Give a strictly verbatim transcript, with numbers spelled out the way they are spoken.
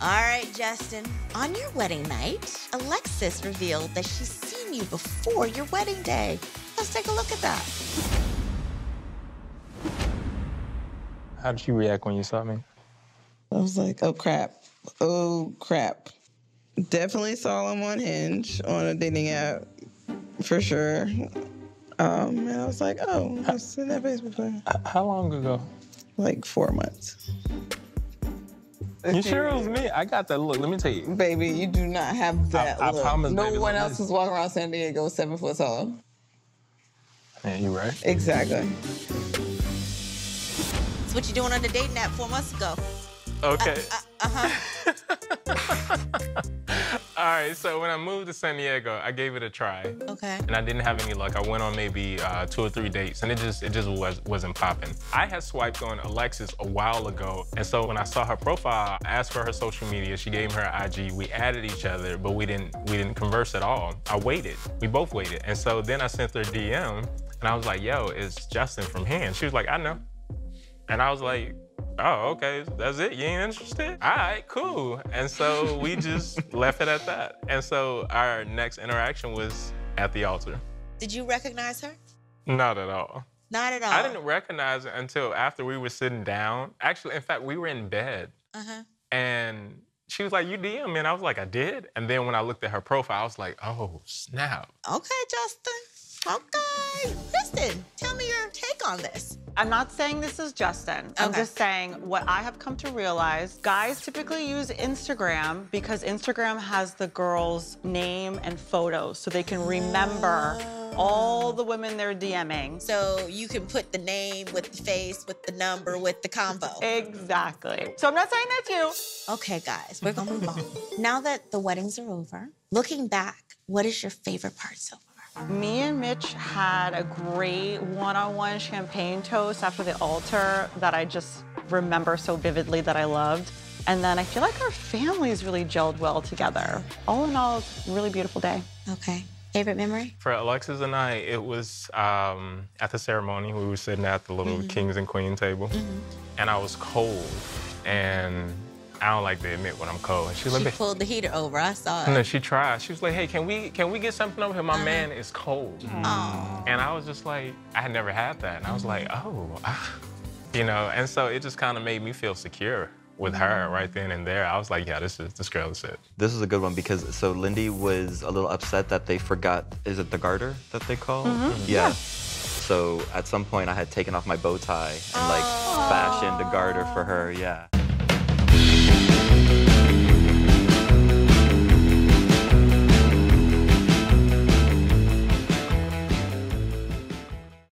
All right, Justin. On your wedding night, Alexis revealed that she's seen you before your wedding day. Let's take a look at that. How did you react when you saw me? I was like, oh, crap. Oh, crap. Definitely saw him on Hinge, on a dating app, for sure. Um, and I was like, oh, I've seen that face before. How long ago? Like four months. You sure it was me? I got that look. Let me tell you. Baby, you do not have that I, I look. I promise, No baby, one else is walking around San Diego seven foot tall. Yeah, you right. Exactly. It's what you doing on the dating app four months ago. Okay. Uh, uh, uh-huh. All right, so when I moved to San Diego, I gave it a try. Okay. And I didn't have any luck. I went on maybe uh, two or three dates, and it just it just was, wasn't popping. I had swiped on Alexis a while ago, and so when I saw her profile, I asked for her social media. She gave me her I G. We added each other, but we didn't we didn't converse at all. I waited. We both waited, and so then I sent her a D M, and I was like, "Yo, it's Justin from Hinge." She was like, "I know," and I was like, oh, okay, that's it? You ain't interested? All right, cool. And so we just left it at that. And so our next interaction was at the altar. Did you recognize her? Not at all. Not at all? I didn't recognize her until after we were sitting down. Actually, in fact, we were in bed. Uh-huh. And she was like, you D M me? And I was like, I did? And then when I looked at her profile, I was like, oh, snap. Okay, Justin. Okay. Justin, tell me your take on this. I'm not saying this is Justin. Okay. I'm just saying what I have come to realize, guys typically use Instagram because Instagram has the girl's name and photos so they can remember oh. all the women they're DMing. So you can put the name with the face, with the number, with the combo. Exactly. So I'm not saying that's you. Okay, guys, we're gonna move on. Now that the weddings are over, looking back, what is your favorite part so far? Me and Mitch had a great one-on-one champagne toast after the altar that I just remember so vividly that I loved. And then I feel like our families really gelled well together. All in all, it's a really beautiful day. Okay. Favorite memory? For Alexis and I, it was um, at the ceremony. We were sitting at the little mm-hmm. kings and queen table. Mm-hmm. And I was cold. And I don't like to admit when I'm cold. She, she pulled the heater over. I saw it. No, she tried. She was like, hey, can we can we get something over here? My uh-huh. man is cold. Aww. And I was just like, I had never had that. And I was like, oh. You know, and so it just kind of made me feel secure with her right then and there. I was like, yeah, this is this girl is it. This is a good one because so Lindy was a little upset that they forgot, is it the garter that they call? Mm-hmm. Yeah. yeah. So at some point I had taken off my bow tie and like Aww. fashioned a garter for her, yeah.